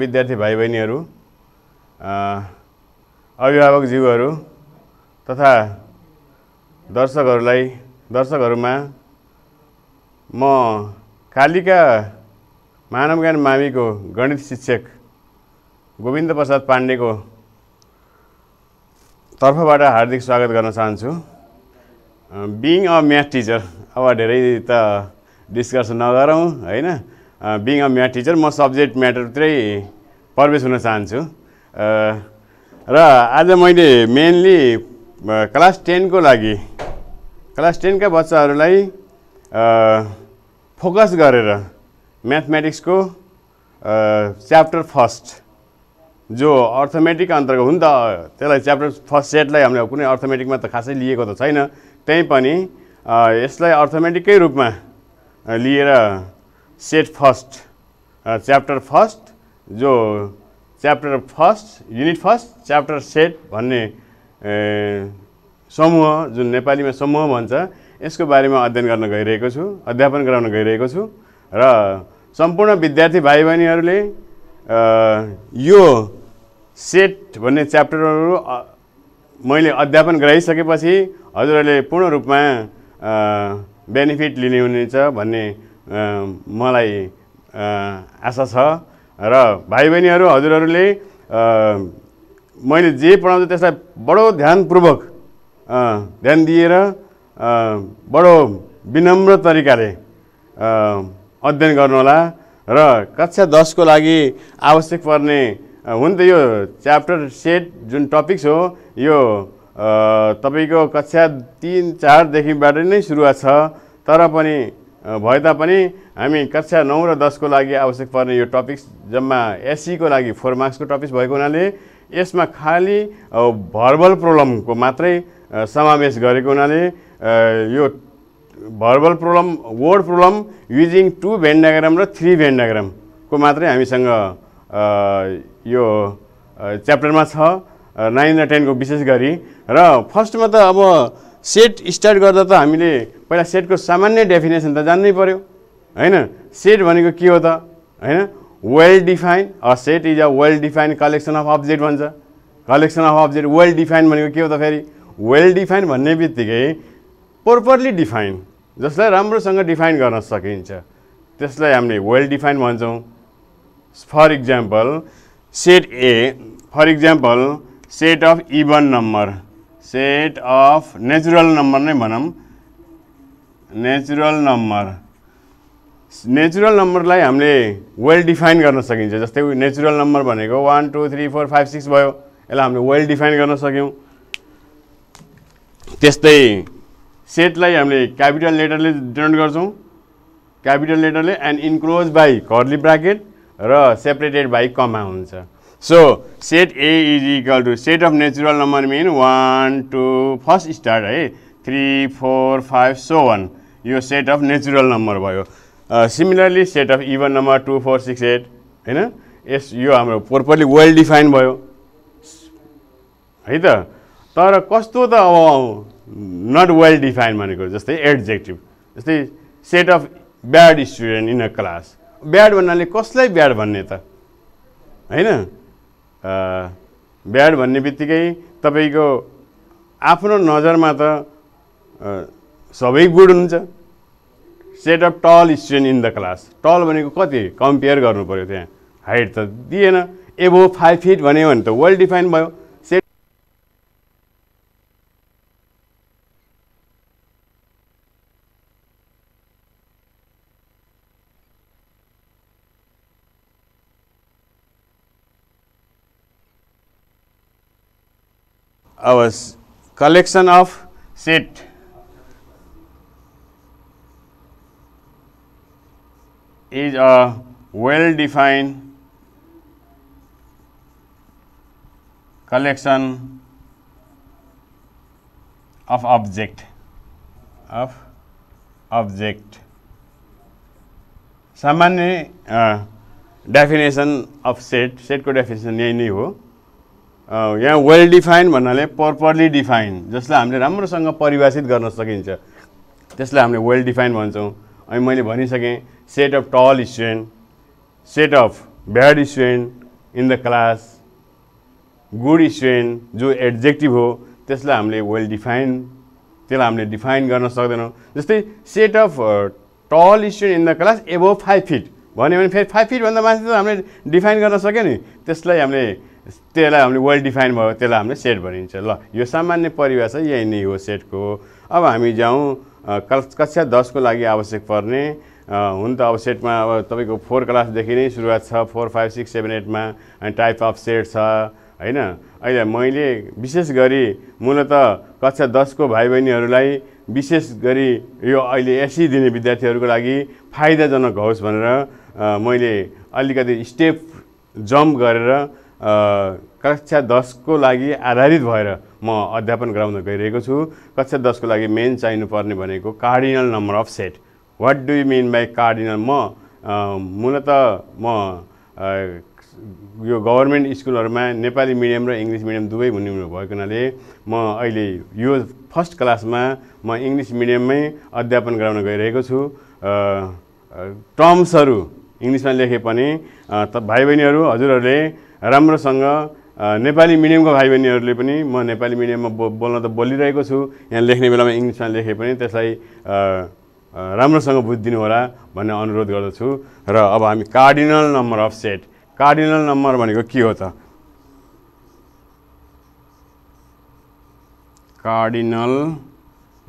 विद्यार्थी भाई बहनीहरू, अभिभावकज्यूहरू तथा दर्शकहरूमा म कालिका मानवज्ञान माविको गणित शिक्षक गोविन्द प्रसाद पाण्डेको तर्फबाट हार्दिक स्वागत गर्न चाहन्छु। बीइङ अ म्याथ टिचर, अब धेरै त डिस्कस नगरौँ हैन। बीइङ अ म्याथ टिचर म सब्जेक्ट म्याटरतिरै प्रवेश हुन चाहन्छु र आज मैले मेनली क्लास 10 का बच्चाहरूलाई फोकस गरेर मैथमेटिक्स को चैप्टर फर्स्ट जो अर्थमेटिक अंतर्गत हो नि त, त्यसलाई चैप्टर फर्स्ट सेटलाई हामीले कुनै अर्थमेटिकमा त खासै लिएको त छैन, त्यही पनि यसलाई अर्थमेटिककै रूपमा लिएर सेट फर्स्ट चैप्टर फर्स्ट जो chapter first unit first chapter set भन्ने समूह जुन नेपालीमा समूह भन्छ, यसको बारेमा अध्ययन गर्न गइरहेको छु, अध्यापन गराउन गइरहेको छु र सम्पूर्ण विद्यार्थी भाइ बहिनीहरूले यो सेट भन्ने च्याप्टरहरु मैले अध्यापन गराइसकेपछि हजुरहरूले पूर्ण रूपमा बेनिफिट लिने हुनेछ भन्ने मलाई आशा छ र भाइ बहिनीहरू हजुरहरूले मैले जे पढाउँछु त्यसलाई बडो ध्यानपूर्वक ध्यान दिएर बडो विनम्र तरिकाले अध्ययन गर्नुहोला र कक्षा 10 को लागि आवश्यक पर्ने हुन त यो च्याप्टर सेट जुन टपिक्स हो यो तपाईको कक्षा 3-4 देखिबाट नै सुरुवात छ, तर पनि भए तापनि हामी कक्षा 9 र 10 को लागि आवश्यक पर्ने यो टपिक्स जम्मा एसई को लागि 4 मार्क्स को टपिक्स भएको हुनाले यसमा खाली भर्बल प्रब्लम को मात्रै समावेश गरेको हुनाले यो verbal problem word problem using 2 Venn diagram र 3 भेन डायग्राम को मात्रै हामीसँग यो च्याप्टरमा छ 9 र 10 को विशेष गरी। र फर्स्टमा त अब सेट स्टार्ट गर्दा त हामीले पहिला सेटको सामान्य डेफिनेसन त जान्नै पर्यो हैन। सेट भनेको के हो त हैन, well defined a set is a well defined collection of object भन्छ। Collection of object well defined भनेको के हो त, फेरि वेल डिफाइन्ड भन्ने बित्तिकै प्रोपरली डिफाइन, जसलाई राम्रोसँग डिफाइन गर्न सकिन्छ त्यसलाई हामीले वेल डिफाइन भन्छौँ। For example set A, for example set of even number, set of natural number नै भनौं, नेचुरल नंबर, नेचुरल नंबरलाई हामीले वेल डिफाइन गर्न सकिन्छ। जस्तै नेचुरल नंबर भनेको 1 2 3 4 5 6 भयो, यसलाई हामीले वेल डिफाइन गर्न सक्यौं। त्यस्तै सेटलाई हामीले क्यापिटल लेटरले डिनोट गर्छौं, क्यापिटल लेटरले and enclose by curly bracket र सेपरेटेड बाई कमा हुन्छ। So set A is equal to set of natural number mean 1 2 first start है 3 4 5 सो वन, यो सेट अफ नेचुरल नंबर भयो। Similarly set of even number 2 4 6 8 हैन, यस यो हाम्रो properly well define भयो है त। तर कस्तो त अब नट वेल डिफाइन भनेको जस्तै एडजेक्टिभ, जस्तै set of bad student in a class, bad भन्नाले कसलाई ब्याड भन्ने त हैन। ब्याड भन्ने बित्तिकै तपाईको आफ्नो नजरमा त सबै गुड हुन्छ। Set of tall student in the class, tall भनेको कति कम्पेयर गर्नु पर्यो, त्यहाँ हाइट त दिएन, एबो 5 फिट भन्यो भने त वेल डिफाइन भयो। अब collection of set, is a well defined collection of object, of object. सामान्य डेफिनेसन अफ सेट, सेट को डेफिनेसन यही नै हो। यहाँ वेल डिफाइन भन्नाले प्रोपरली डिफाइन, जसलाई हामीले राम्रोसँग परिभाषित गर्न सकिन्छ त्यसलाई हामीले वेल डिफाइन भन्छौँ। अनि मैले भनिसकेँ set of tall student, set of bad student, in the class good student जो एड्जेक्टिभ हो त्यसलाई हामीले वेल डिफाइन त्यसलाई हामीले डिफाइन गर्न सक्दैनौँ। जस्तै set of tall student in the class above 5 feet भन्यो भने फेरि 5 फिटभन्दा माथि त हामीले डिफाइन गर्न सक्यो नि, त्यसलाई हामीले वेल डिफाइन भयो, त्यसलाई हामीले सेट भनिन्छ। ल यो सामान्य परिभाषा यही नै हो सेटको। अब हामी जाउँ कक्षा 10 को लागि आवश्यक पर्ने हुन त अब सेटमा अब तपाईको 4 क्लासदेखि नै सुरुवात छ। 4 5 6 7 8 मा अनि टाइप अफ सेट छ हैन। अहिले मैले विशेष गरी मूलत कक्षा 10 को भाइ बहिनीहरुलाई विशेष गरी यो अहिले एसई दिने विद्यार्थीहरुको लागि फाइदाजनक होस् भनेर मैले अलिकति स्टेप जम्प गरेर कक्षा 10 को लागि आधारित भएर म अध्यापन गराउन गइरहेको छु। कक्षा 10 को लागि मेन चाहिनु पर्ने भनेको cardinal number of set. What do you mean by cardinal? मूलत म यो गभर्नमेन्ट स्कुलहरुमा नेपाली मिडियम र इंग्लिश मिडियम दुवै हुने भएको हुनाले म अहिले यो फर्स्ट क्लासमा म इंग्लिश मिडियममै अध्यापन गराउन गइरहेको छु। टर्म्सहरु इंग्लिशमा लेखे पनि भाइ बहिनीहरु हजुरहरुले राम्रोसँग नेपाली मिडियमको भाइ बहिनीहरुले पनि म नेपाली मिडियममा बोल्न त बोलिरहेको छु, यहाँ लेख्ने बेलामा इंग्लिशमा लेखे पनि त्यसलाई राम्रोसँग बुझिदिनु होला भन्ने अनुरोध गर्दछु। र अब हामी cardinal number of set, cardinal number भनेको के हो त? Cardinal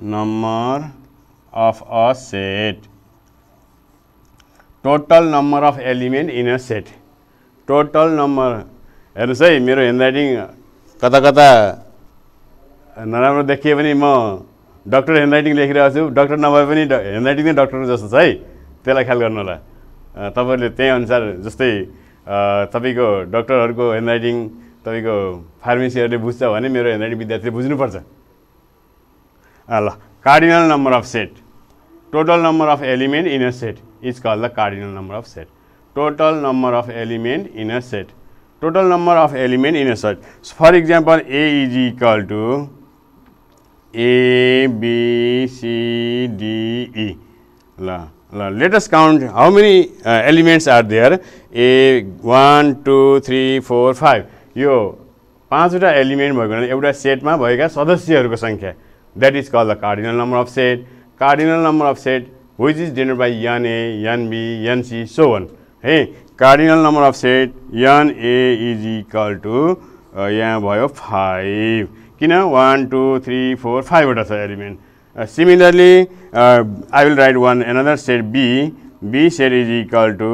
number of a set, total number of element in a set. Total number हेर्नुस् है, मेरो ह्यान्डराइटिङ कता कता नराम्रो देखिए पनि म डाक्टर ह्यान्डराइटिङ लेखिरहेको छु, डाक्टर नभए पनि ह्यान्डराइटिङ नै डाक्टर जस्तो छ है, त्यसलाई ख्याल गर्नु होला। तपाईहरुले त्यही अनुसार जस्तै तपाईको डाक्टरहरुको ह्यान्डराइटिङ तपाईको फार्मेसीहरुले बुझ्छ भने मेरो ह्यान्डराइटिङ विद्यार्थीले बुझ्नुपर्छ। ल cardinal number of set, total number of element in a set is called the cardinal number of set. Total number of element in a set, total number of element in a set. For example A is equal to ABCDE। Let us count how many elements are there. A 1 2 3 4 5 यो 5 वटा element भएको हुनाले एउटा सेटमा भएका सदस्यहरुको संख्या, that is called the cardinal number of set. Cardinal number of set which is denoted by NA NB NC so on है। Cardinal number of set NA is equal to यहाँ भयो 5, किन 1 2 3 4 5 वटा छ element. Similarly, I will write one another set B. B set is equal to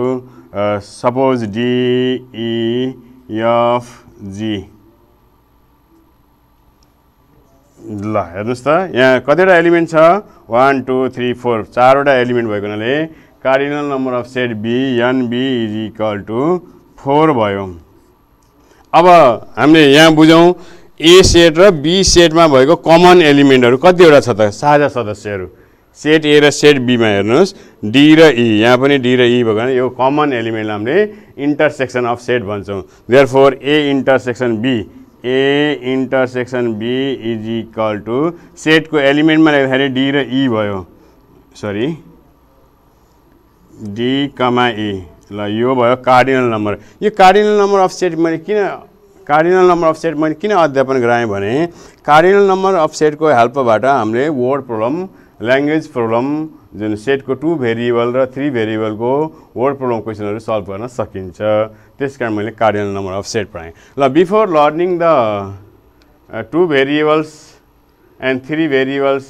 suppose DEFG. ल हेर्नुस् त यहाँ कतिवटा एलिमेन्ट छ? 1 2 3 4 4 वटा एलिमेन्ट भएको हुनाले cardinal number of set B NB is equal to 4 भयो। अब हामीले यहाँ बुझौँ ए सेट र बी सेटमा भएको कमन एलिमेन्टहरु कतिवटा छ त, साझा सदस्यहरु। सेट ए र सेट बी मा हेर्नुस् डी र ई, यहाँ पनि डी र ई भएको हुनाले यो कमन एलिमेन्टलाई हामीले इन्टरसेक्सन अफ सेट भन्छौं। Therefore A intersection B is equal to सेटको एलिमेन्टमा लेख्दाखेरि डी र ई भयो, सरी D, E। ल यो भयो कार्डिनल नम्बर। यो कार्डिनल नम्बर अफ सेट मैले किन अध्यापन गराएँ भने कार्डिनल नम्बर अफ सेटको हेल्पबाट हामीले वर्ड प्रब्लम, ल्याङ्ग्वेज प्रब्लम, जुन सेटको 2 भेरिएबल र 3 भेरिएबलको वर्ड प्रब्लम क्वेशनहरु सल्भ गर्न सकिन्छ। त्यसकारण मैले कार्डिनल नम्बर अफ सेट पढाएँ। ल before learning the 2 variables and 3 variables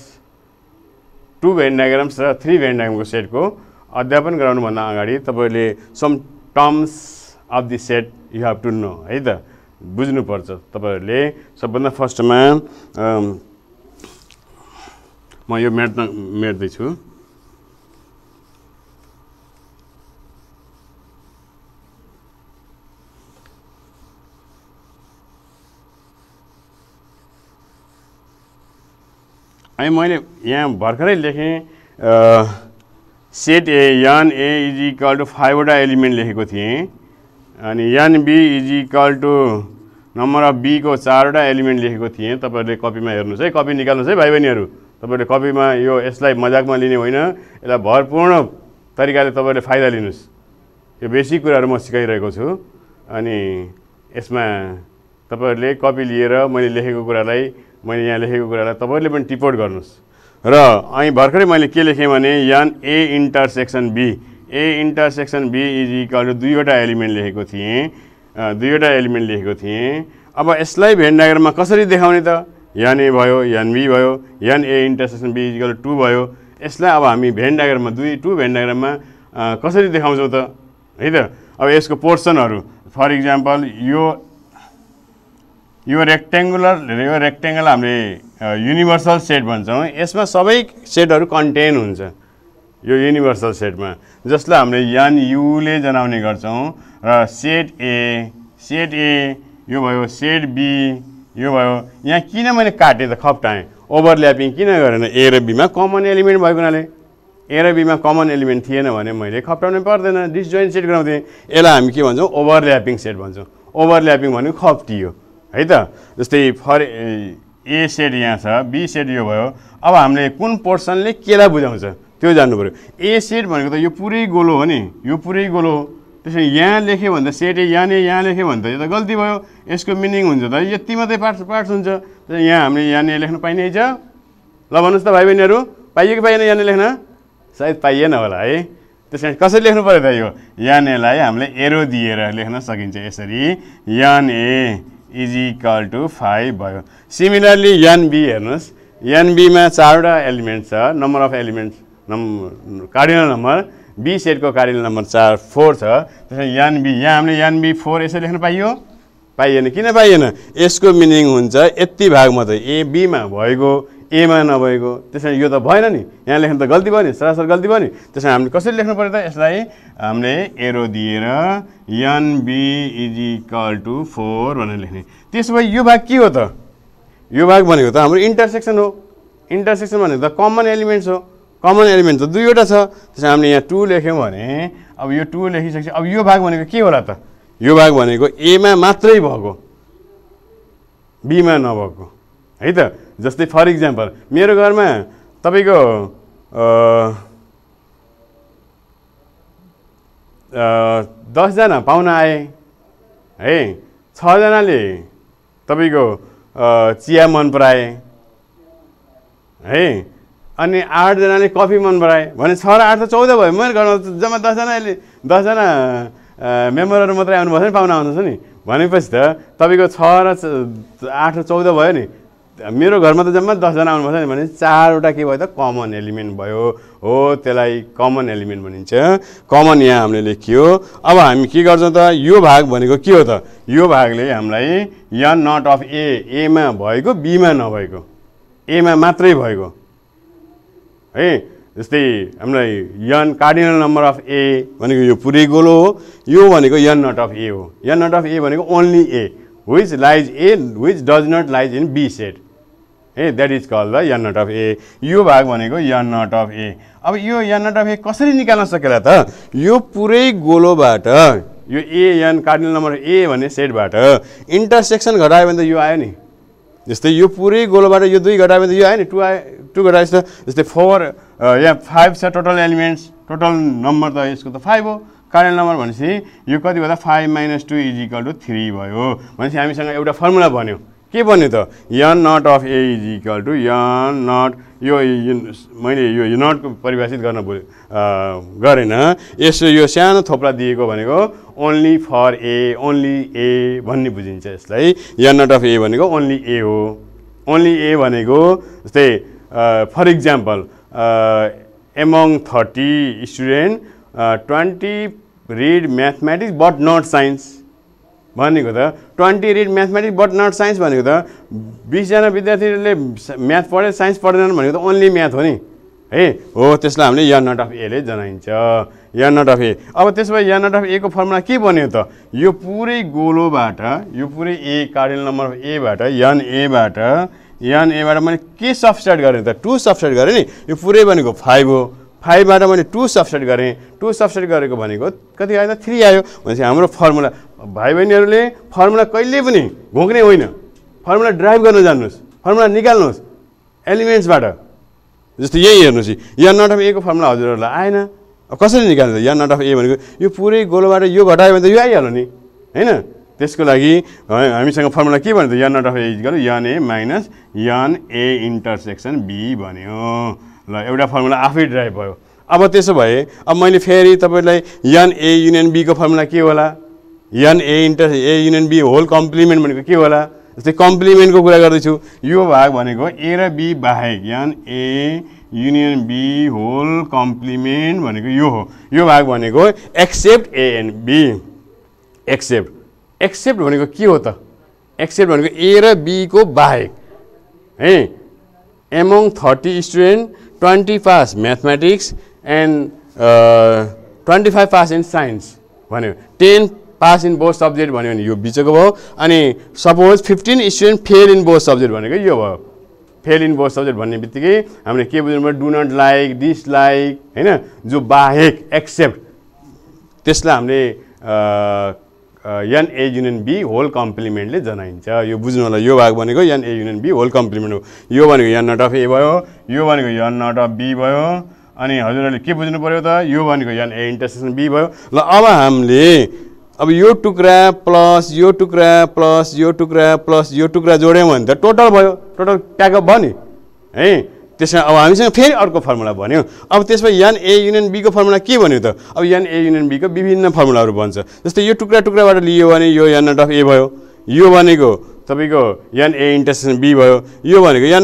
2 Venn diagrams र 3 भेन डायग्रामको सेटको अध्यापन गराउनुभन्दा अगाडि तपाईले some terms of the set you have to know है त, बुझ्नुपर्छ। तपाईहरुले सबभन्दा फर्स्टमा म यो मेट्दै छु। अनि मैले यहाँ भर्खरै लेखेँ set A is equal to 5 वटा एलिमेन्ट लेखेको थिएँ, अनि NB is equal to number of B को 4 वटा एलिमेन्ट लेखेको थिएँ। तपाईहरुले कपीमा हेर्नुस् है, कपी निकाल्नुस् है भाइ बहिनीहरु। तपाईहरुले कपीमा यो यसलाई मजाकमा लिने होइन, यसलाई भरपूर्ण तरिकाले तपाईहरुले फाइदा लिनुस्। यो बेसिक कुराहरु म सिकाइरहेको छु। अनि यसमा तपाईहरुले कपी लिएर मैले लेखेको कुरालाई मैले यहाँ लेखेको कुरालाई तपाईहरुले पनि टिप्पण गर्नुस् र अनि भर्खरै मैले के लेखेँ भने n A intersection B is equal to दुईवटा एलिमेन्ट लेखेको थिएँ। अब यसलाई भेन डायग्राममा कसरी देखाउने त यान ए भयो यान बी भयो n A intersection B is equal to 2 भयो। यसलाई अब हामी भेन डायग्राममा भेन डायग्राममा कसरी देखाउँछौँ त है त। अब यसको पोर्सनहरु फर इक्जाम्पल यो रेक्टेंगुलर हामीले युनिभर्सल सेट भन्छौं। यसमा सबै सेटहरु कन्टेन हुन्छ यो युनिभर्सल सेटमा, जसलाई हामीले यान यु ले जनाउने गर्छौं र सेट ए यो भयो, सेट बी यो भयो। यहाँ किन मैले काटे त खप्टाएँ, ओभरल्यापिङ किन गरेन? ए र बी मा कमन एलिमेन्ट भएको हुनाले ए र बी मा कमन एलिमेन्ट थिएन भने मैले खप्टाउनै पर्दैन, डिसजोइन्ट सेट गराउँथेँ। यसलाई हामी के भन्छौँ? ओभरल्यापिङ सेट भन्छौँ। ओभरल्यापिङ भनेको खप्टियो है त। जस्तै फर ए सेट यहाँ छ, बी सेट यो भयो। अब हामीले कुन पोर्सनले केलाई बुझाउँछ त्यो जान्नु पर्यो। ए सेट भनेको त यो पुरै गोलो हो नि, यो पुरै गोलो हो। त्यसै यहाँ लेख्यो भने त सेट ए यहाँ लेख्यो भने त यो त गल्ती भयो। यसको मिनिङ हुन्छ त यति मात्रै पार्ट्स हुन्छ। त्यसै यहाँ हामीले यान ए लेख्न पाइने छ? ल भन्नुहोस् त भाइ बहिनीहरू, पाइयो कि पाइएन? यान ए लेख्न सायद पाइएन होला है। त्यस कारण कसरी लेख्नु पर्यो त? यो यान एलाई हामीले एरो दिएर लेख्न सकिन्छ यसरी, n A is equal to 5 भयो। सिमिलरली यान बी हेर्नुहोस्, यान बीमा 4वटा एलिमेन्ट छ, number of element cardinal number B सेटको कार्डिनल नम्बर 4 छ। त्यसैले यान बी यहाँ हामीले यान बी 4 यसरी लेख्न पाइयो? पाइएन। किन पाइएन? यसको मिनिङ हुन्छ यति भाग मात्रै, ए बीमा भएको एमा नभएको। त्यसैले यो त भएन नि, यहाँ लेख्न त गल्ती भयो नि, सरासर गल्ती भयो नि। त्यसैले हामीले कसरी लेख्नु पर्यो त? यसलाई हामीले एरो दिएर n B is equal to 4 भनेर लेख्ने। त्यसो भए यो भाग के हो त? यो भाग भनेको त हाम्रो इन्टरसेक्सन हो। इन्टरसेक्सन भनेको त कमन एलिमेन्ट त दुईवटा छ। त्यसैले हामीले यहाँ 2 लेख्यौँ भने अब यो 2 लेखिसकेपछि अब यो भाग भनेको के होला त? यो भाग भनेको एमा मात्रै भएको, बीमा नभएको है त। जस्तै फर इक्जाम्पल मेरो घरमा तपाईको दसजना पाहुना आए है, 6जनाले तपाईको चिया मन पराए है, अनि 8जनाले कफी मन पराए भने 6 र 8 त 14 भयो। मेरो घरमा जम्मा 10जना मेम्बरहरु मात्रै आउनुपर्छ नि, पाहुना आउनुहुन्छ नि। भनेपछि त तपाईको 6 र 8 र 14 भयो नि। मेरो घरमा त जम्मा 10जना आउनुपर्छ नि, भने 4वटा के भयो त? कमन एलिमेन्ट भयो। हो, त्यसलाई कमन एलिमेन्ट भनिन्छ। कमन यहाँ हामीले लेखियो। अब हामी के गर्छौँ त? यो भाग भनेको के हो त? यो भागले हामीलाई यान नट अफ ए मा भएको, बीमा नभएको, एमा मात्रै भएको है। जस्तै हामीलाई यान कार्डिनल नम्बर अफ ए भनेको यो पुरै गोलो हो, यो भनेको यान नट अफ ए हो। यान नट अफ ए भनेको only A which lies in, which does not lies in B set, hey, that is called the n not of A. यो भाग भनेको यान नट अफ ए। अब यो यान नट अफ ए कसरी निकाल्न सकेला त? यो पुरै गोलोबाट, यो ए यान कार्डिनल नम्बर ए भन्ने सेटबाट इन्टरसेक्सन घटायो भने त यो आयो नि। जस्तै यो पुरै गोलोबाट यो 2 घटायो भने त यो आयो नि, 2 घटाएछ त। जस्तै 4 यहाँ 5 छ, टोटल एलिमेन्ट्स, टोटल नम्बर त यसको त 5 हो। कार्डिनल नम्बर भनेपछि यो कति भयो त? 5 - 2 इज इक्वल टु 3 भयो। भनेपछि हामीसँग एउटा फर्मुला बन्यो। के बन्यो त? N not of A is equal to n not, यो मैले यो नटको परिभाषित गर्न गरेन। यसो यो सानो थोप्ला दिएको भनेको only for A, only A भन्ने बुझिन्छ। यसलाई यान नट अफ ए भनेको ओन्ली ए हो। ओन्ली ए भनेको जस्तै for example among 30 student 20 read mathematics but not science भनेको त, 20 read mathematics but not science भनेको त 20जना विद्यार्थीले म्याथ पढे, साइन्स पढ्दैन भनेको त ओन्ली म्याथ हो नि है। हो, त्यसलाई हामीले यान नट अफ ए ले जनाइन्छ, यान नट अफ ए। अब त्यसपछि यान नट अफ ए को फर्मुला के बन्यो त? यो पुरै गोलोबाट, यो पुरै A cardinal number of A बाट, यान एबाट मैले के सब्स्टिट्युट गरेँ त? 2 सब्स्टिट्युट गरेँ नि। यो पुरै भनेको 5 हो, 5बाट मैले 2 सब्स्टिट्युट गरेँ। 2 सब्स्टिट्युट गरेको भनेको कति आयो त? 3 आयो। भनेपछि हाम्रो फर्मुला, भाइ बहिनीहरूले फर्मुला कहिले पनि घोक्ने होइन, फर्मुला ड्राइभ गर्न जान्नुहोस्, फर्मुला निकाल्नुहोस् एलिमेन्ट्सबाट। जस्तै यही हेर्नुहोस्, यान नट अफ ए को फर्मुला हजुरहरूलाई आएन, अब कसरी निकाल्नु त? यान नट अफ ए भनेको यो पुरै गोलोबाट यो घटायो भने त यो आइहाल्यो नि हैन त्यसको लागि हामीसँग फर्मुला के भन्यो त n not of A equal यान ए minus n A intersection be भन्यो। ल एउटा फर्मुला आफै ड्राइभ भयो। अब त्यसो भए अब मैले फेरि तपाईलाई यान ए युनियन बी को फर्मुला के होला, n A inter A union B whole complement भनेको के होला। जस्तै कम्प्लिमेन्टको कुरा गर्दैछु, यो भाग भनेको ए र बी बाहेक n A union B whole complement भनेको यो हो। यो भाग भनेको except A and B, except except भनेको के हो त, एक्सेप्ट भनेको ए र बी को बाहेक है। Among 30 student 20 pass mathematics and 25 pass in science भन्यो, 10 पास इन बोथ सब्जेक्ट भन्यो भने यो बिचको भयो। अनि suppose 15 student fail in both subject भनेको यो भयो। फेल इन बोथ सब्जेक्ट भन्ने बित्तिकै हामीले के बुझ्नुपर्छ, डु नट लाइक डिसलाइक हैन, जो बाहेक एक्सेप्ट त्यसलाई हामीले n A union B whole कम्प्लिमेन्टले जनाइन्छ। यो बुझ्नु होला, यो भाग भनेको n A union B whole complement हो। यो भनेको यान नट अफ ए भयो, यो भनेको यान नट अफ बी भयो। अनि हजुरहरूले के बुझ्नु पर्यो त, यो भनेको यान ए इन्टरसेक्सन बी भयो। ल अब हामीले अब यो टुक्रा प्लस यो टुक्रा प्लस यो टुक्रा प्लस यो टुक्रा जोड्यौँ भने त टोटल भयो, टोटल ट्याकअप भयो नि है। त्यसमा अब हामीसँग फेरि अर्को फर्मुला भन्यो। अब त्यसमा यान ए युनियन बी को फर्मुला के भन्यो त, अब यान ए युनियन बी को विभिन्न फर्मुलाहरू भन्छ। जस्तै यो टुक्रा टुक्राबाट लियो भने यो यान नट अफ ए भयो, यो भनेको तपाईँको यान ए इन्टरसेक्सन बी भयो, यो भनेको यान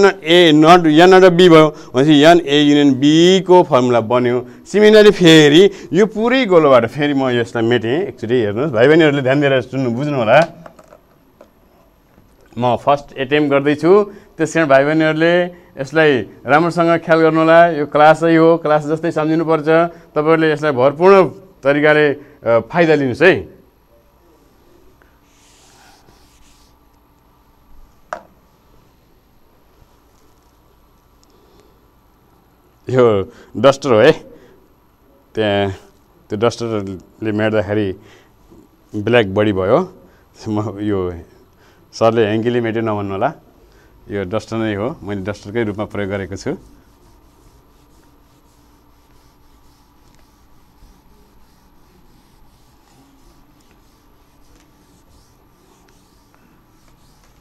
नट अफ बी भयो। भनेपछि यान ए युनियन बी को फर्मुला बन्यो। सिमिलरली फेरि यो पुरै गोलोबाट फेरि म यसलाई मेटेँ। एकचोटि हेर्नुहोस् भाइ बहिनीहरूले ध्यान दिएर सुन्नु बुझ्नु होला। म फर्स्ट एटेम्प गर्दैछु, त्यस कारण भाइ बहिनीहरूले यसलाई राम्रोसँग ख्याल गर्नुहोला। यो क्लासै हो, क्लास जस्तै सम्झिनुपर्छ। तपाईहरूले यसलाई भरपूर्ण तरिकाले फाइदा लिनुहोस् है। यो डस्टर हो है, त्यहाँ त्यो डस्टरले मेट्दाखेरि ब्ल्याक बडी भयो। म यो सरले ह्याङ्कीले मेट्यो नभन्नु होला, यो डस्टर नै हो, मैले डस्टरकै रूपमा प्रयोग गरेको छु।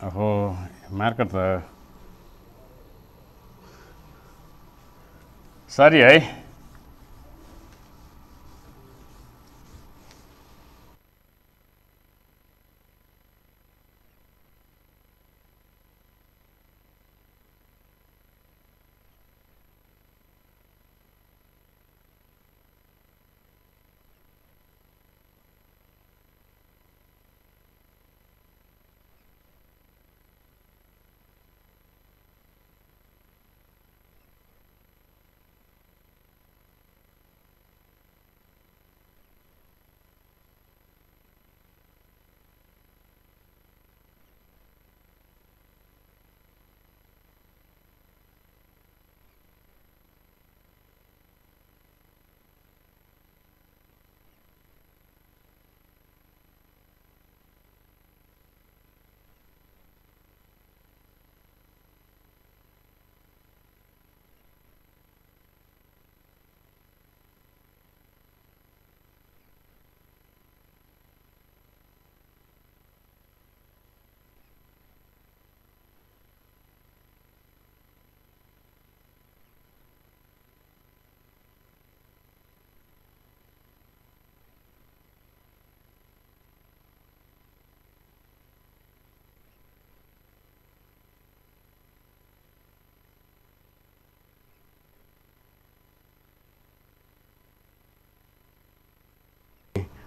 अहो मार्कर त सरी है।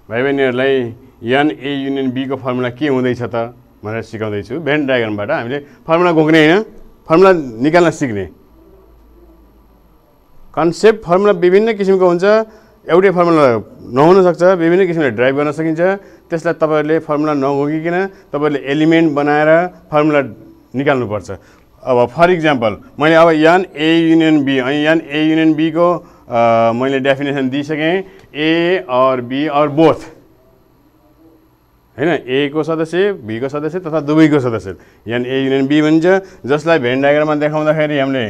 भाइ बहिनीहरूलाई यान ए युनियन बी को फर्मुला के हुँदैछ त भनेर सिकाउँदैछु। भेन डायग्रामबाट हामीले फर्मुला घोक्ने होइन, फर्मुला निकाल्न सिक्ने। कन्सेप्ट फर्मुला विभिन्न किसिमको हुन्छ, एउटै फर्मुला नहुन सक्छ, विभिन्न किसिमले ड्राइभ गर्न सकिन्छ। त्यसलाई तपाईहरूले फर्मुला नघोकिकन तपाईहरूले एलिमेन्ट बनाएर फर्मुला निकाल्नुपर्छ। अब फर इक्जाम्पल मैले अब यान ए युनियन बी अनि यान ए युनियन बी को मैले डेफिनेसन दिइसकेँ, ए और बी और बोथ हैन, ए को सदस्य बी को सदस्य तथा दुवैको सदस्य यान ए युनियन बी भन्छ। जसलाई भेन डायग्राममा देखाउँदाखेरि हामीले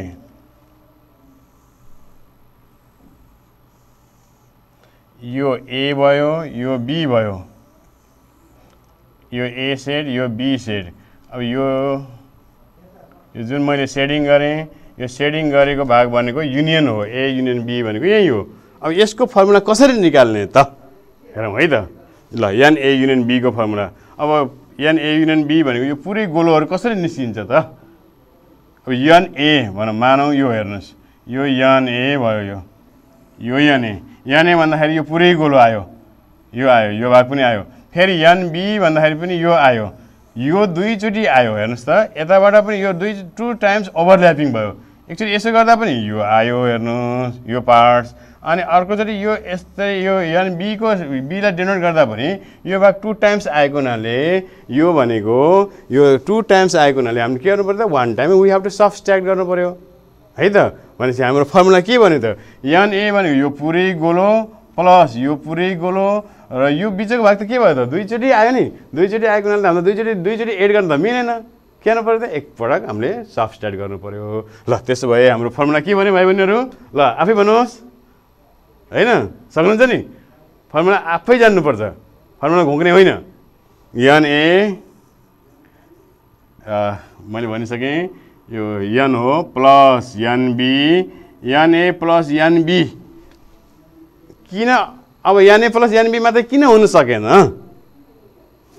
यो ए भयो, यो बी भयो, यो ए सेड यो बी सेड। अब यो जुन मैले सेडिङ गरेँ यो सेडिङ गरेको भाग भनेको युनियन हो, ए युनियन बी भनेको यही हो। अब यसको फर्मुला कसरी निकाल्ने त हेरौँ है त। ल एन ए युनियन बी को फर्मुला। अब एन ए युनियन बी भनेको यो पुरै गोलोहरू कसरी निस्किन्छ त। अब एन ए भनौँ, मानौँ यो हेर्नुहोस् यो एन ए भयो, यो एन ए भन्दाखेरि यो पुरै गोलो आयो, यो आयो, यो भाग पनि आयो। फेरि एन बी भन्दाखेरि पनि यो आयो, यो दुईचोटि आयो। हेर्नुहोस् त यताबाट पनि यो दुई टु टाइम्स ओभरल्यापिङ भयो। एकचोटि यसो गर्दा पनि यो आयो, हेर्नुहोस् यो पार्ट्स। अनि अर्कोचोटि यो यस्तै यो एन बी को बीलाई डिनोट गर्दा पनि यो भाग टु टाइम्स आएको हुनाले यो भनेको यो टु टाइम्स आएको हुनाले हामीले के गर्नु पऱ्यो त one time we have to subtract गर्नु पऱ्यो है त। भनेपछि हाम्रो फर्मुला के भन्यो त, एन ए भनेको यो पुरै गोलो प्लस यो पुरै गोलो र यो बिचको भाग त के भयो त दुईचोटि आयो नि। दुईचोटि आएको हुनाले त हामीले दुईचोटि एड गर्नु त मिलेन। के गर्नु पऱ्यो त एकपटक हामीले सब्स्ट्र्याक्ट गर्नु पऱ्यो। ल त्यसो भए हाम्रो फर्मुला के भन्यो भाइ बहिनीहरू, ल आफै भन्नुहोस् हैन, सक्नुहुन्छ नि। फर्मुला आफै जान्नुपर्छ, फर्मुला घोक्ने होइन। एन ए मैले भनिसकेँ यो एन हो plus n B, n A plus n B किन, अब n A plus n B मात्रै किन हुन सकेन।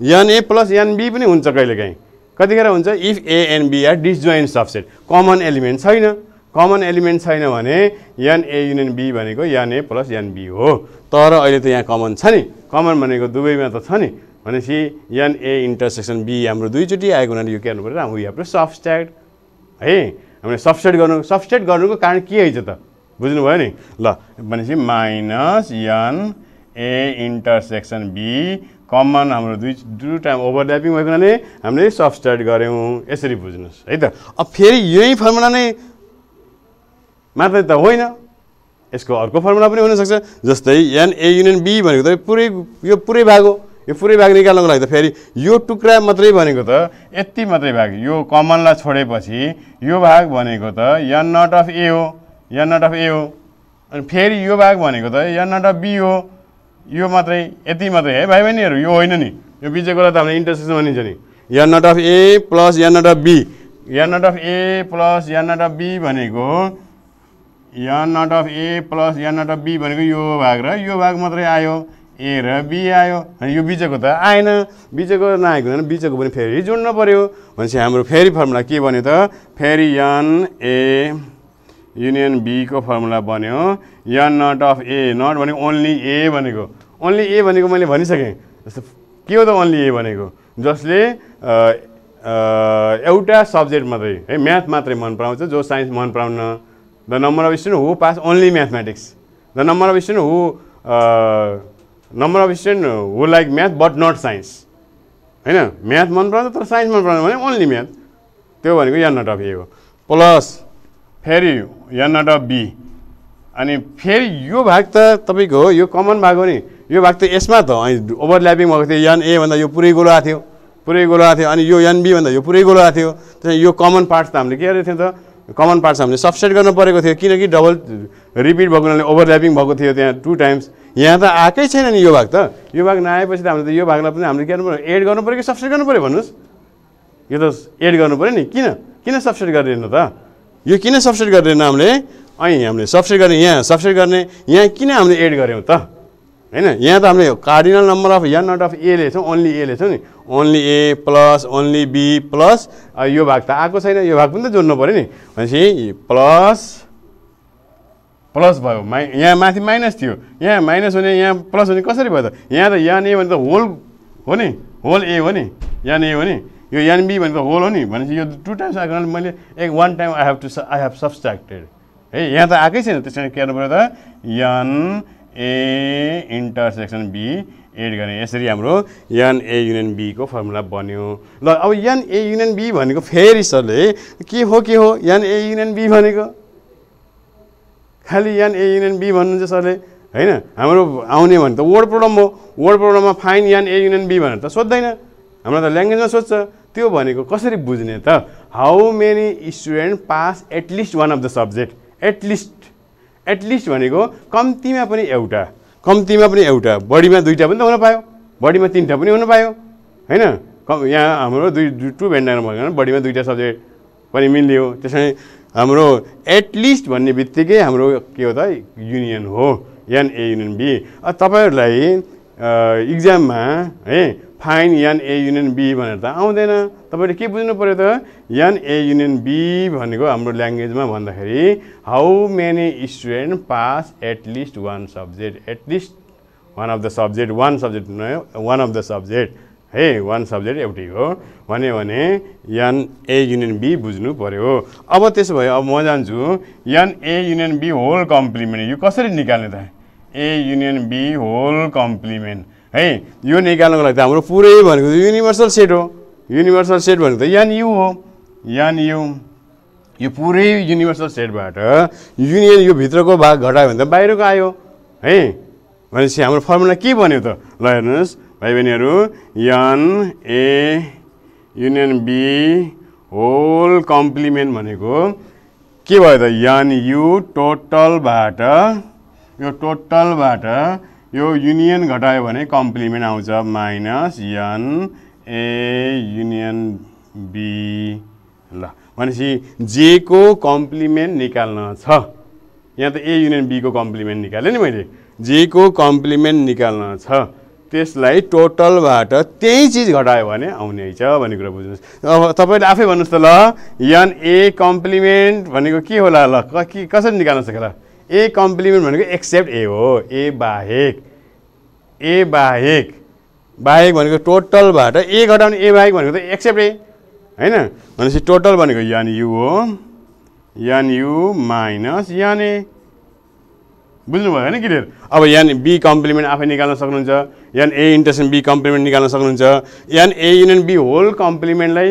N A plus n B पनि हुन्छ कहिलेकाहीँ, कतिखेर हुन्छ if A and B are disjoint subset, common element छैन। कमन एलिमेन्ट छैन भने एन ए युनियन बी भनेको n A plus n B हो। तर अहिले त यहाँ कमन छ नि, कमन भनेको दुवैमा त छ नि। भनेपछि एन ए इन्टरसेक्सन बी हाम्रो दुईचोटि आएको हुनाले यो के गर्नु पऱ्यो, वी हेभ टु सब्स्ट्र्याक्ट है। हामीले सब्स्ट्र्याक्ट गर्नुको कारण के हुन्छ त बुझ्नुभयो नि। ल भनेपछि minus n A intersection B, common हाम्रो दुई टाइम ओभरल्यापिङ भएको हुनाले हामीले सब्स्ट्र्याक्ट गऱ्यौँ। यसरी बुझ्नुहोस् है त। अब फेरि यही फर्मुला नै मात्रै त होइन, यसको अर्को फर्मुला पनि हुनसक्छ। जस्तै एन ए युनियन बी भनेको त यो पुरै भाग हो। यो पुरै भाग निकाल्नको लागि त फेरि यो टुक्रा मात्रै भनेको त यति मात्रै भाग, यो कमनलाई छोडेपछि यो भाग भनेको त एन नट अफ ए हो, एन नट अफ ए हो। अनि फेरि यो भाग भनेको त एन नट अफ बी हो। यो मात्रै, यति मात्रै है भाइ बहिनीहरू, यो होइन नि। यो बिचकोलाई त हामीले इन्टरसेक्सन भनिन्छ नि। N not of A plus n not of B, n not of A plus n not of B भनेको n not of A plus n not of B भनेको यो भाग र यो भाग मात्रै आयो, ए र बी आयो। अनि यो बिचको त आएन, बिचको नआएको हुँदैन, बिचको पनि फेरि जोड्नु पऱ्यो। भनेपछि हाम्रो फेरि फर्मुला के भन्यो त, फेरि एन ए युनियन बी को फर्मुला बन्यो n not of A. Not भनेको ओन्ली ए भनेको, ओन्ली ए भनेको मैले भनिसकेँ। जस्तो के हो त ओन्ली ए भनेको, जसले एउटा सब्जेक्ट मात्रै है, म्याथ मात्रै मन पराउँछ, जो साइन्स मन पराउन्न। The number of student who pass only mathematics, the number of student who like math but not science. होइन, म्याथ मन पराउँछ तर साइन्स मन पराउनु भने ओन्ली म्याथ, त्यो भनेको एन नट अफ ए हो। प्लस फेरि एन नट अफ बी। अनि फेरि यो भाग त तपाईँको हो, यो कमन भाग हो नि। यो भाग त यसमा त ओभरल्यापिङ भएको थियो, एन ए भन्दा यो पुरै गोलो आएको थियो, पुरै गोलो आएको थियो। अनि यो एन बी भन्दा यो पुरै गोलो आएको थियो। त्यसमा यो कमन पार्ट्स त हामीले के गरेको थियौँ त, कमन पार्ट्स हामीले सब्स्ट्र्याक्ट गर्नु परेको थियो, किनकि डबल रिपिट भएको हुनाले ओभरल्यापिङ भएको थियो त्यहाँ टु टाइम्स। यहाँ त आएकै छैन नि यो भाग त। यो भाग नआएपछि त हामीले त यो भागलाई पनि हामीले के गर्नु पऱ्यो, एड गर्नु पऱ्यो कि सब्स्ट्र्याक्ट गर्नु पऱ्यो भन्नुहोस्। यो त एड गर्नु पऱ्यो नि। किन सब्स्ट्र्याक्ट गरिदिनु त, यो किन सब्स्ट्र्याक्ट गरेन हामीले? अनि हामीले सब्स्ट्र्याक्ट गर्ने, यहाँ सब्स्ट्र्याक्ट गर्ने, यहाँ किन हामीले एड गऱ्यौँ त? हैन, यहाँ त हामीले cardinal number of n not of A लेख्छौँ, ओन्ली ए लेख्छौँ नि। Only A plus only B plus यो भाग त आएको छैन, यो भाग पनि त जोड्नु पऱ्यो नि। भनेपछि प्लस प्लस भयो, यहाँ माथि माइनस थियो, यहाँ माइनस हुने यहाँ प्लस हुने कसरी भयो त? यहाँ त एन ए भने त होल हो नि, होल ए हो नि, एन ए हो नि। यो एन बी भनेको होल हो नि। भनेपछि यो टु टाइम्स आएको हुनाले मैले one time I have subtracted है। यहाँ त आएकै छैन, त्यस कारण के गर्नु पऱ्यो त, n A intersection B add गरेँ। यसरी हाम्रो एन ए युनियन बी को फर्मुला बन्यो। ल अब एन ए युनियन बी भनेको फेरि सरले के हो एन ए युनियन बी भनेको खालि एन ए युनियन बी भन्नुहुन्छ सरले, होइन। हाम्रो आउने भने त वर्ड प्रब्लम हो, वर्ड प्रब्लममा find n A union B भनेर त सोध्दैन, हाम्रो त ल्याङ्ग्वेजमा सोध्छ। त्यो भनेको कसरी बुझ्ने त, how many student pass at least one of the subject. At least भनेको कम्तीमा पनि एउटा, बढीमा दुईवटा पनि त हुन पायो, बढीमा तिनवटा पनि हुन पायो, है यहाँ हाम्रो टू भेन डायग्राम बडी में दुईटा सब्जेक्ट पनि मिल्ने हो। त्यसैले हाम्रो एटलिस्ट भन्ने बित्तिकै हाम्रो के हो त युनियन हो, एन ए युनियन बी। तपाईहरुलाई एग्जाम में है fine n A union B भनेर त आउँदैन, तपाईले के बुझ्नु पर्यो त एन ए युनियन बी भनेको हाम्रो ल्याङ्ग्वेजमा भन्दाखेरि how many student pass at least one subject, at least one of the subject, one subject one of the subject है, वन सब्जेक्ट एउटै हो भन्यो भने एन ए युनियन बी बुझ्नु पर्यो। अब त्यसो भए अब म जान्छु n A union B whole complement यो कसरी निकाल्ने त, A union B whole complement है यो निकाल्नको लागि त हाम्रो पुरै भनेको युनिभर्सल सेट हो, युनिभर्सल सेट भनेको त एन यु हो, एन यु यो पुरै युनिभर्सल सेटबाट युनियन यो भित्रको भाग घटायो भने त बाहिरको आयो है। भनेपछि हाम्रो फर्मुला के बन्यो त ल हेर्नुहोस् भाइ बहिनीहरू, n A union B whole complement भनेको के भयो त एन यु टोटलबाट, यो टोटलबाट यो युनियन घटायो भने कम्प्लिमेन्ट आउँछ minus n A union B. ल भनेपछि जे को कम्प्लिमेन्ट निकाल्न छ, यहाँ त ए युनियन बी को कम्प्लिमेन्ट निकालेँ नि मैले, जे को कम्प्लिमेन्ट निकाल्न छ त्यसलाई टोटलबाट त्यही चिज घटायो भने आउने छ भन्ने कुरा बुझ्नुहोस्। अब तपाईँले आफै भन्नुहोस् त ल एन ए कम्प्लिमेन्ट भनेको के होला, ल कसरी निकाल्न सक्ला। ए कम्प्लिमेन्ट भनेको एक्सेप्ट ए हो, ए बाहेक, ए बाहेक, बाहेक भनेको टोटलबाट ए घटाउने ए बाहेक भनेको त एक्सेप्ट ए हैन। भनेपछि टोटल भनेको एन यु हो, n U minus n A, बुझ्नुभयो होइन क्लियर। अब एन बी कम्प्लिमेन्ट आफै निकाल्न सक्नुहुन्छ, n A intersection B complement निकाल्न सक्नुहुन्छ। N A union B whole कम्प्लिमेन्टलाई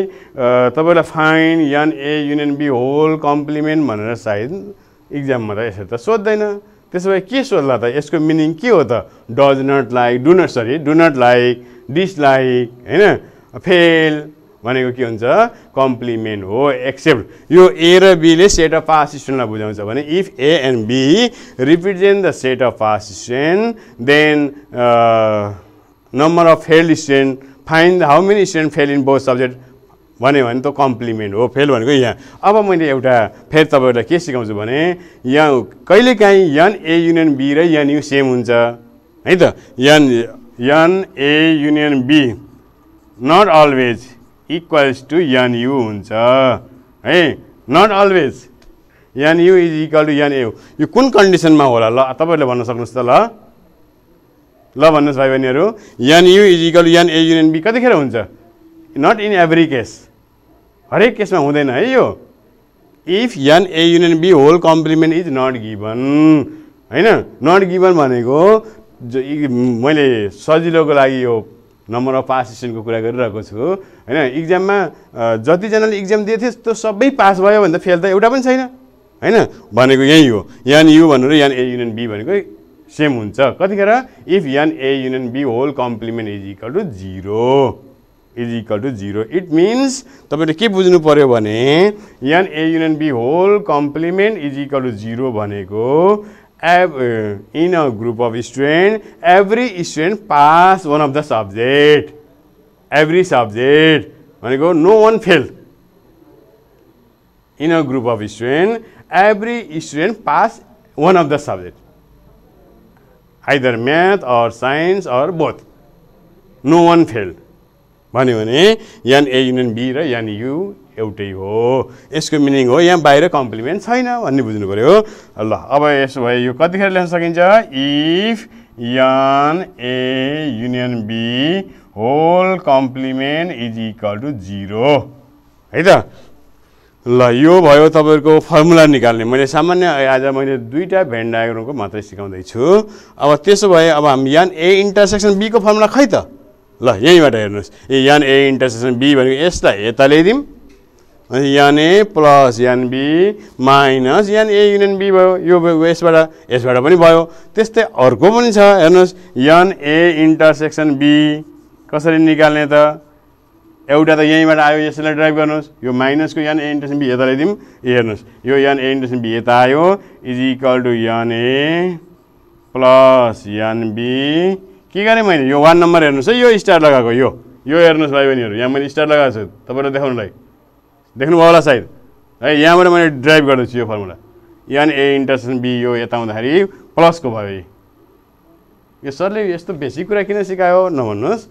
तपाईँलाई find n A union B whole complement भनेर सायद इक्जाममा त यसरी त सोध्दैन, त्यसो भए के सोध्ला त यसको मिनिङ के हो त, does not like, do not, sorry do not like, dislike हैन, फेल भनेको के हुन्छ कम्प्लिमेन्ट हो एक्सेप्ट। यो ए र बीले सेट अफ पास स्टुडेन्टलाई बुझाउँछ भने if A and B represent the set of pass student then number of failed student find how many student fail in both subject भन्यो भने त कम्प्लिमेन्ट हो, फेल भनेको यहाँ। अब मैले एउटा फेरि तपाईँहरूलाई के सिकाउँछु भने यहाँ कहिलेकाहीँ एन ए युनियन बी र एन यु सेम हुन्छ है त, n n A union B not always equals to n U हुन्छ है, not always n U is equal to n A हो। यो कुन कन्डिसनमा होला ल तपाईँहरूले भन्न सक्नुहोस् त, ल भन्नुहोस् भाइ बहिनीहरू, n U is equal to n A union B कतिखेर हुन्छ, नट इन एभ्री केस, हरेक केसमा हुँदैन है यो। If n A union B whole complement is not given हैन, नट गिभन भनेको मैले सजिलोको लागि यो नम्बर अफ पास स्टुडेन्टको कुरा गरिरहेको छु हैन। इक्जाममा जतिजनाले इक्जाम दिए थिए त्यो सबै पास भयो भने त फेल त एउटा पनि छैन हैन, भनेको यही हो। एन यु भनेर एन ए युनियन बी भनेको सेम हुन्छ कतिखेर, if n A union B whole complement is equal to zero, is equal to zero. It means तपाईले के बुझ्नु पर्यो भने n A union B whole complement is equal to zero भनेको in a group of student every student pass one of the subject, every subject भनेको no one fail, in a group of student every student pass one of the subject either math or science or both, no one fail भन्यो भने n A union B र n U एउटै हो, यसको meaning हो। यहाँ बाहिर complement छैन भन्ने बुझ्नु पर्यो। ल अब यसो भए यो कतिखेर लेख्न सकिन्छ, if n A union B whole complement is equal to zero है त। ल यो भयो तपाईहरुको फर्मुला निकाल्ने, मैले सामान्य आज मैले दुईटा भेन डायग्रामको मात्रै सिकाउँदैछु। अब त्यसो भए अब हामी एन ए इन्टरसेक्सन बी को फर्मुला खै त, ल यहीँबाट हेर्नुहोस्, एन ए इन्टरसेक्सन बी भनेको यसलाई यता ल्याइदिउँ, n A plus n B minus n A union B भयो, यो यसबाट यसबाट पनि भयो। त्यस्तै अर्को पनि छ हेर्नुहोस्, एन ए इन्टरसेक्सन बी कसरी निकाल्ने त, एउटा त यहीँबाट आयो यसलाई ड्राइभ गर्नुहोस्, यो माइनसको एन ए इन्टरसेक्सन बी यता ल्याइदिउँ, हेर्नुहोस् यो एन ए इन्टरसेक्सन बी यता आयो is equal to n A plus n B के गरेँ मैले, यो वान नम्बर हेर्नुहोस् है, यो स्टार लगाएको, यो यो हेर्नुस् भाइ बहिनीहरु यहाँ मैले स्टार लगाएको छु तपाईहरुलाई देखाउनलाई देख्नु भयो होला सायद है। यहाँबाट मैले ड्राइभ गर्दै छु यो formula n A intersection B यो यता आउँदाखेरि प्लस को भयो। यो सरले यस्तो बेसिक कुरा किन सिकायो नभन्नुस्,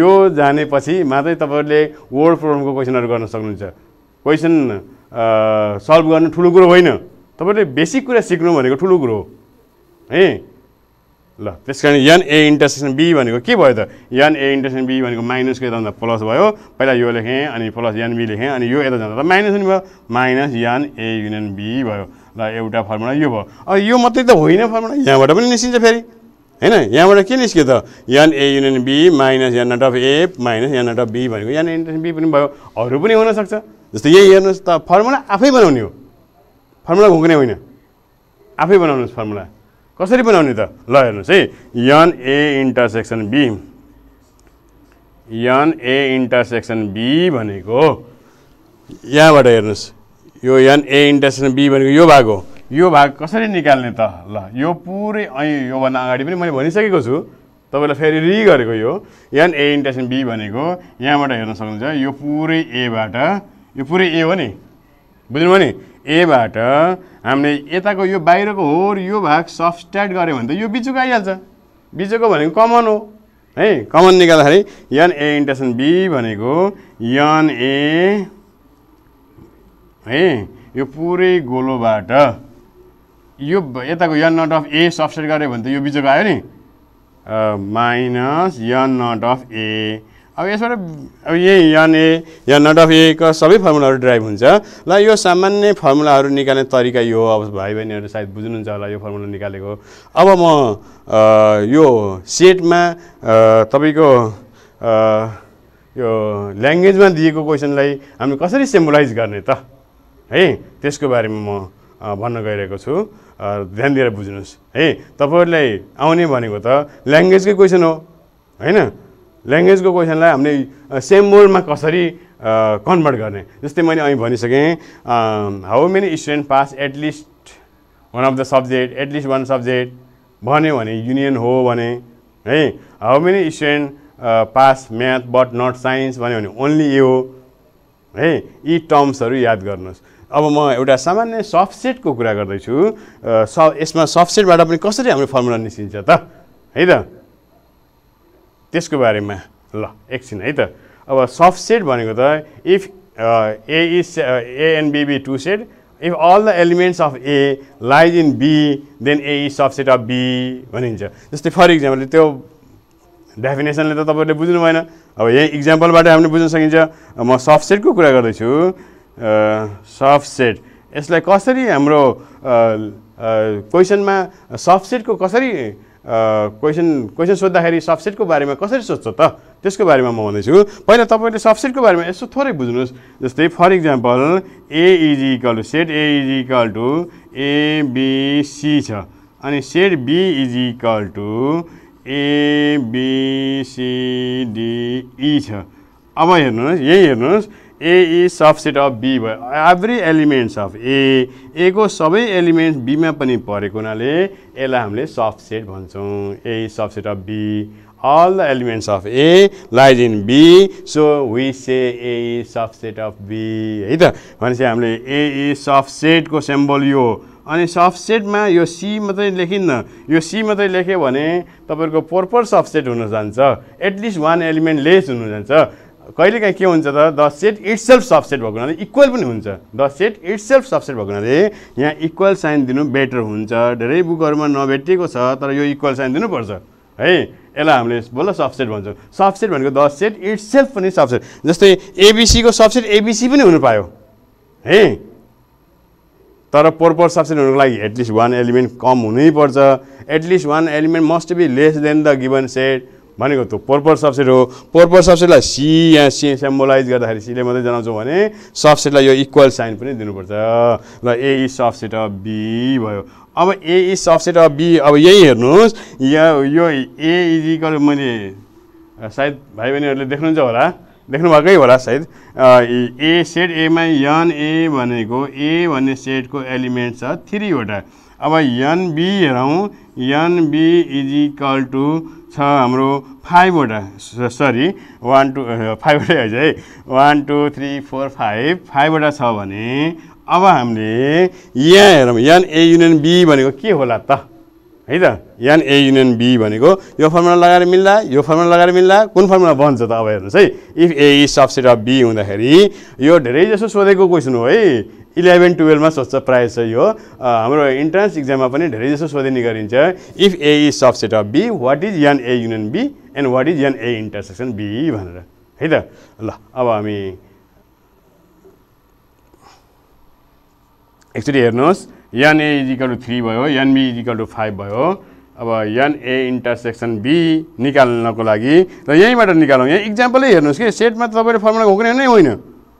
यो जानेपछि मात्रै तपाईहरुले वर्ड प्रब्लमको क्वेशनहरु गर्न सक्नुहुन्छ। क्वेशन सल्भ गर्नु ठुलो कुरो होइन, तपाईहरुले बेसिक कुरा सिक्नु भनेको ठुलो कुरो हो है। ल त्यसकारण एन ए इन्टरसेक्सन बी भनेको के भयो त? एन ए इन्टरसेक्सन बी भनेको माइनसको यता जाँदा प्लस भयो, पहिला यो लेखेँ अनि प्लस एन बी लेखेँ अनि यो यता जाँदा त माइनस नि भयो, minus n A union B भयो। ल एउटा फर्मुला यो भयो। अब यो मात्रै त होइन फर्मुला, यहाँबाट पनि निस्किन्छ फेरि हैन। यहाँबाट के निस्क्यो त? N A union B minus n not of A minus n not of B भनेको एन ए इन्टरसेक्सन बी पनि भयो, अरू पनि हुनसक्छ। जस्तै यही हेर्नुहोस् त, फर्मुला आफै बनाउने हो, फर्मुला घुक्ने होइन, आफै बनाउनुहोस्। फर्मुला कसरी बनाउने त? ल हेर्नुहोस् है, n A intersection B, n A intersection B भनेको यहाँबाट हेर्नुहोस् यो एन ए इन्टरसेक्सन बी भनेको यो भाग हो। यो भाग कसरी निकाल्ने त? ल यो पुरै ऐ योभन्दा अगाडि पनि मैले भनिसकेको छु तपाईँलाई, फेरि रि गरेको यो एन ए इन्टरसेक्सन बी भनेको यहाँबाट हेर्न सक्नुहुन्छ यो पुरै एबाट, यो पुरै ए हो नि, बुझ्नुभयो नि। एबाट हामीले यताको यो बाहिरको हो यो भाग सब्स्ट्याक्ट गऱ्यो भने त यो बिचुको आइहाल्छ। बिचुको भनेको कमन हो है। कमन निकाल्दाखेरि एन ए इन्टरसेक्सन बी भनेको एन ए है यो पुरै गोलोबाट यो यताको n not of A subtract गऱ्यो भने त यो बिचुको आयो नि, minus n not of A. अब यसबाट अब यही n A n not of A का सबै फर्मुलाहरू ड्राइभ हुन्छ। ल यो सामान्य फर्मुलाहरू निकाल्ने तरिका यो हो। अब भाइ बहिनीहरू सायद बुझ्नुहुन्छ होला यो फर्मुला निकालेको। अब म यो सेटमा तपाईको यो ल्याङ्ग्वेजमा दिएको क्वेसनलाई हामी कसरी सिम्बलाइज गर्ने त है, त्यसको बारेमा म भन्न गइरहेको छु। ध्यान दिएर बुझ्नुहोस् है। तपाईहरुलाई आउने भनेको त ल्याङ्ग्वेजकै क्वेसन हो हैन। ल्याङ्ग्वेजको क्वेसनलाई हामीले सेम वर्डमा कसरी कन्भर्ट गर्ने, जस्तै मैले अघि भनिसकेँ how many student pass at least one of the subject, at least one subject भन्यो भने युनियन हो भने है। How many student pass math but not science भन्यो भने ओन्ली ए हो है। यी टर्म्सहरू याद गर्नुहोस्। अब म एउटा सामान्य सबसेटको कुरा गर्दैछु। यसमा सबसेटबाट पनि कसरी हाम्रो फर्मुला निस्किन्छ त है त, त्यसको बारेमा ल एकछिन है त। अब सबसेट भनेको त if A is A and B be two set, if all the elements of A lies in B then A is subset of B भनिन्छ। जस्तै फर इक्जाम्पल त्यो डेफिनेसनले त तपाईँहरूले बुझ्नु भएन, अब यही इक्जाम्पलबाट हामीले बुझ्न सकिन्छ। म सबसेटको कुरा गर्दैछु। सबसेट यसलाई कसरी हाम्रो क्वेसनमा सबसेटको कसरी क्वेसन सोद्धाखेरि सबसेटको बारेमा कसरी सोध्छ त, त्यसको बारेमा म भन्दैछु। पहिला तपाईँले सबसेटको बारेमा यसो थोरै बुझ्नुहोस्। जस्तै for example A is equal to set A is equal to A B C छ, अनि set B is equal to A B C D E छ। अब हेर्नुहोस् यही हेर्नुहोस् A is subset of B भयो। एभ्री एलिमेन्ट्स अफ ए को सबै एलिमेन्ट्स बीमा पनि परेको हुनाले यसलाई हामीले सबसेट भन्छौँ। A is subset of B, all the elements of A lies in B so we say A is subset of B है त। भनेपछि हामीले ए इज सबसेटको सिम्बल यो। अनि सबसेटमा यो सी मात्रै लेखिन्न, यो सी मात्रै लेख्यो भने तपाईँहरूको प्रोपर सबसेट हुन जान्छ, एटलिस्ट वान एलिमेन्ट लेस हुन जान्छ। कहिलेकाहीँ के हुन्छ त द सेट इट्सेल्फ सबसेट भएको हुनाले इक्वल पनि हुन्छ। द सेट इट्सेल्फ सबसेट भएको हुनाले यहाँ इक्वल साइन दिनु बेटर हुन्छ। धेरै बुकहरूमा नभेटिएको छ तर यो इक्वल साइन दिनुपर्छ है। यसलाई हामीले बल्ल सबसेट भन्छौँ। सबसेट भनेको द सेट इट्सेल्फ पनि सबसेट। जस्तै एबिसीको सबसेट एबिसी पनि हुनु पायो है, तर प्रोपर सबसेट हुनुको लागि एटलिस्ट वान एलिमेन्ट कम हुनैपर्छ। At least one element must be less than the given set भनेको त्यो प्रोपर सबसेट हो। प्रोपर सबसेटलाई सी यहाँ सी सिम्बोलाइज गर्दाखेरि सीले मात्रै जनाउँछौँ भने सबसेटलाई यो इक्वल साइन पनि दिनुपर्छ। ल A is subset of B भयो। अब A is subset of B, अब यही हेर्नुहोस् यो ए इज इक्वल मैले सायद भाइ बहिनीहरूले देख्नुहुन्छ होला, देख्नुभएकै होला सायद। ए सेट एमा एन ए भनेको ए भन्ने सेटको एलिमेन्ट छ 3 वटा। अब एन बी हेरौँ, n B is equal to छ हाम्रो फाइववटा, सरी 1 2 5 है है 1 2 3 4 5 फाइववटा छ भने अब हामीले यहाँ हेरौँ एन ए युनियन बी भनेको के होला त, है त एन ए युनियन बी भनेको यो फर्मुला लगाएर मिल्दा यो फर्मुला लगाएर मिल्दा कुन फर्मुला बन्छ त अब हेर्नुहोस् है। If A is subset of B हुँदाखेरि यो धेरैजसो सोधेको क्वेसन हो है, 11 12 मा सोध्छ प्रायः चाहिँ यो, हाम्रो इन्ट्रान्स इक्जाममा पनि धेरैजसो सोधिने गरिन्छ। If A is subset of B what is n A union B and what is n A intersection B भनेर, है त। ल अब हामी एक्चुअली हेर्नुहोस् n A is equal to 3 भयो, n B is equal to 5 भयो। अब एन ए इन्टरसेक्सन बी निकाल्नको लागि र यहीँबाट निकालौँ, यहाँ इक्जाम्पलै हेर्नुहोस् कि सेटमा तपाईँले फर्मुला खोक्ने नै होइन।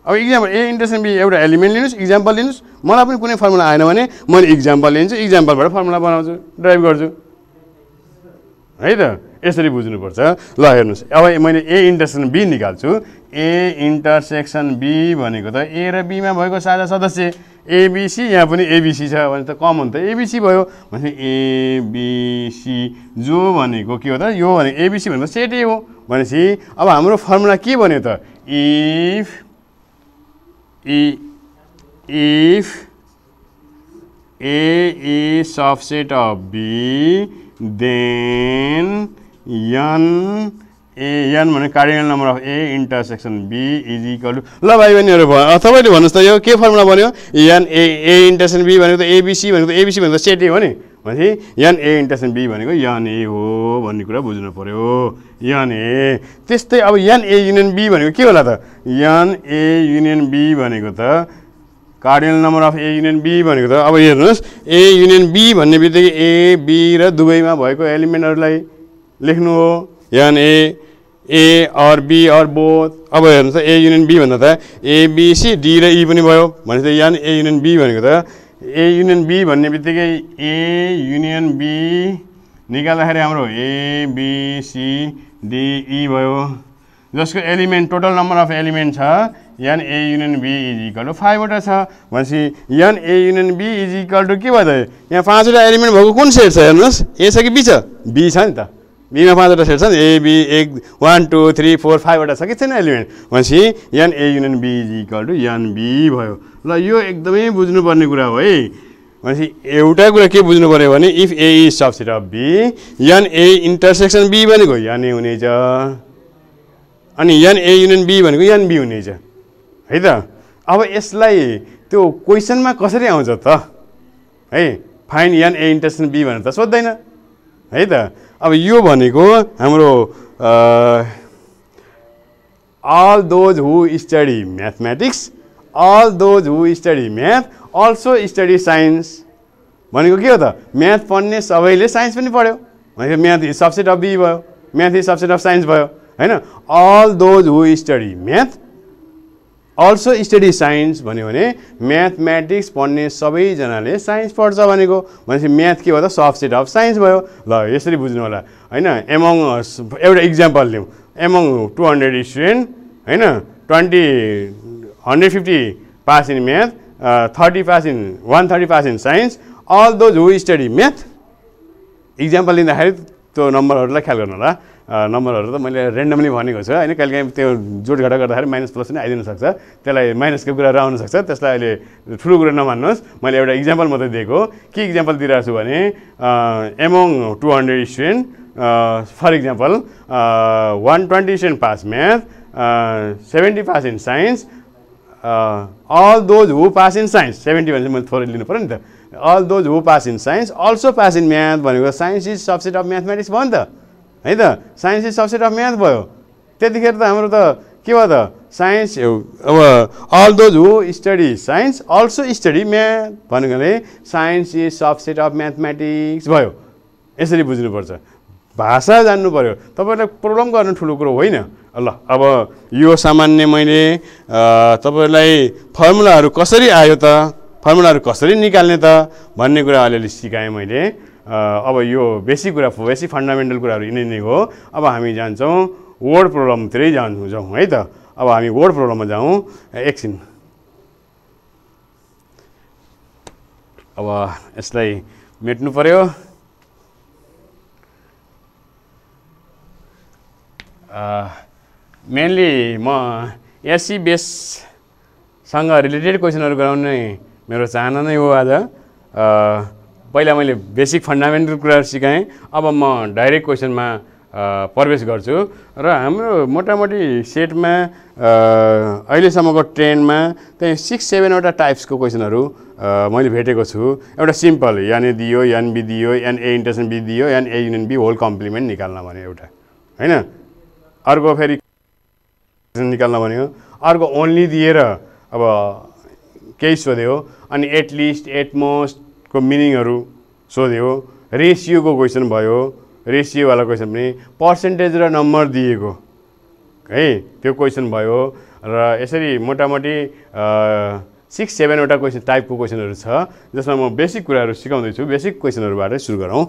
अब इक्जाम्पल ए इन्टरसेक्सन बी एउटा एलिमेन्ट लिनुहोस्, इक्जाम्पल लिनुहोस्, मलाई पनि कुनै फर्मुला आएन भने मैले इक्जाम्पल लिन्छु, इक्जाम्पलबाट फर्मुला बनाउँछु, ड्राइभ गर्छु, है त। यसरी बुझ्नुपर्छ। ल हेर्नुहोस् अब मैले ए इन्टरसेक्सन बी निकाल्छु, ए इन्टरसेक्सन बी भनेको त ए र बीमा भएको साझा सदस्य एबिसी, यहाँ पनि एबिसी छ भने त कमन त एबिसी भयो भने एबिसी जो भनेको के हो त, यो भनेको एबिसी भनेको सेटै हो भनेपछि अब हाम्रो फर्मुला के भन्यो त, if if A is subset of B then n n भने cardinal number of A intersection B is equal to. ल भाइ बहिनीहरू भयो, तपाईँले भन्नुहोस् त यो के फर्मुला भन्यो, n A A intersection B भनेको त एबिसी भनेको त एबिसी भनेको त सेट ए हो नि, भनेपछि एन ए इन्टरसेक्सन बी भनेको एन ए हो भन्ने कुरा बुझ्नु पऱ्यो, एन ए। त्यस्तै अब एन ए युनियन बी भनेको के होला त, एन ए युनियन बी भनेको त cardinal number of A union B भनेको त, अब हेर्नुहोस् ए युनियन बी भन्ने बित्तिकै ए बी र दुबईमा भएको एलिमेन्टहरूलाई लेख्नु हो, n A A or B और बोथ। अब हेर्नुहोस् त ए युनियन बी भन्दा त एबिसी डी र ई पनि भयो भनेपछि त एन ए युनियन बी भनेको त ए युनियन बी भन्ने बित्तिकै ए युनियन बी निकाल्दाखेरि हाम्रो एबिसी डिई भयो, जसको element total number of element छ n A union B is equal to 5 वटा छ भनेपछि n A union B is equal to के भयो त, यहाँ 5 वटा एलिमेन्ट भएको कुन सेट छ हेर्नुहोस्, ए छ कि बी छ, बी छ नि त, बीमा 5 वटा सेट छ नि, ए बी 1 2 3 4 5 वटा छ कि छैन एलिमेन्ट भनेपछि n A union B is equal to n B भयो। ल यो एकदमै बुझ्नुपर्ने कुरा हो है। भनेपछि एउटा कुरा के बुझ्नु पऱ्यो भने if A is subset of B n A intersection B भनेको एन ए हुनेछ अनि एन ए युनियन बी भनेको एन बी हुनेछ, है त। अब यसलाई त्यो क्वेसनमा कसरी आउँछ त है, fine n A intersection B भनेर त सोध्दैन है त। अब यो भनेको हाम्रो all those who study mathematics all those who study math also study science भनेको के हो त, म्याथ पढ्ने सबैले साइन्स पनि पढ्यो भनेको math is subset of B भयो, math is subset of science भयो, हैन। All those who study math also study science भन्यो भने म्याथमेटिक्स पढ्ने सबैजनाले साइन्स पढ्छ भनेको, भनेपछि म्याथ के हो त सबसेट अफ साइन्स भयो। ल यसरी बुझ्नु होला, होइन। एमङ एउटा इक्जाम्पल लिउँ, एमङ 200 स्टुडेन्ट होइन 150 pass in math 30 pass in 130 pass in science all those who study math. Example लिँदाखेरि त्यो नम्बरहरूलाई ख्याल गर्नु होला, नम्बरहरू त मैले रेन्डमली भनेको छ होइन, कहिलेकाहीँ त्यो जोडघाटा गर्दाखेरि माइनस प्लस पनि आइदिन सक्छ, त्यसलाई माइनसको कुराहरू आउनसक्छ, त्यसलाई अहिले ठुलो कुरा नमान्नुहोस्, मैले एउटा इक्जाम्पल मात्रै दिएको। के इक्जाम्पल दिइरहेको छु भने among 200 student for example 120 student pass math 70 pass in science all those who pass in science 70 भने मैले थोरै लिनु पऱ्यो नि त, all those who pass in science also pass in math भनेको science is subset of mathematics भयो नि त, है त। Science is subset of math भयो, त्यतिखेर त हाम्रो त के भयो त साइन्स। अब all those who study science also study math भनेकोले science is subset of mathematics भयो। यसरी बुझ्नुपर्छ, भाषा जान्नु पऱ्यो, तपाईँलाई प्रब्लम गर्नु ठुलो कुरो होइन। ल अब यो सामान्य मैले तपाईँलाई फर्मुलाहरू कसरी आयो त, फर्मुलाहरू कसरी निकाल्ने त भन्ने कुरा अलिअलि सिकाएँ मैले। अब यो बेसिक कुरा, बेसिक फन्डामेन्टल कुराहरू यिनै नै हो। अब हामी जान्छौँ वर्ड प्रब्लमतिरै जान्छौँ है त। अब हामी वर्ड प्रब्लममा जाउँ एकछिन। अब यसलाई मेट्नु पर्यो। मेनली म एसई बेससँग रिलेटेड क्वेसनहरू गराउने मेरो चाहना नै हो। आज पहिला मैले बेसिक फन्डामेन्टल कुराहरू सिकाएँ, अब म डाइरेक्ट क्वेसनमा प्रवेश गर्छु। र हाम्रो मोटामोटी सेटमा अहिलेसम्मको ट्रेन्डमा त्यही 6-7 वटा टाइप्सको क्वेसनहरू मैले भेटेको छु। एउटा सिम्पल यान ए दियो, यान बी दियो, यान ए इन्टरसेक्सन बी दियो, n A union B whole complement निकाल्न भन्यो एउटा, हैन। अर्को फेरि निकाल्न भन्यो, अर्को ओन्ली दिएर अब केही सोध्यो, अनि एटलिस्ट एटमोस्टको मिनिङहरू सोध्यो, रेसियोको क्वेसन भयो, रेसियोवाला क्वेसन पनि, पर्सेन्टेज र नम्बर दिएको है त्यो क्वेसन भयो। र यसरी मोटामोटी 6-7 वटा क्वेसन टाइपको क्वेसनहरू छ जसमा म बेसिक कुराहरू सिकाउँदैछु। बेसिक क्वेसनहरूबाटै सुरु गरौँ।